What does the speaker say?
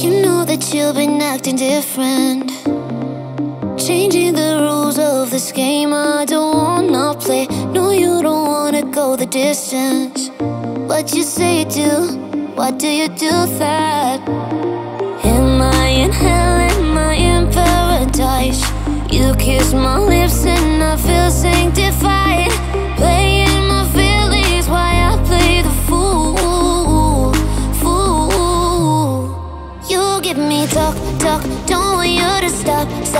You know that you've been acting different, changing the rules of this game. I don't wanna play. No, you don't wanna go the distance. What you say you do, why do you do that? Am I in hell? Am I in paradise? You kiss my lips and I feel sanctified. Playing my feelings, why I play the fool, fool. You give me talk, talk, don't want you to stop.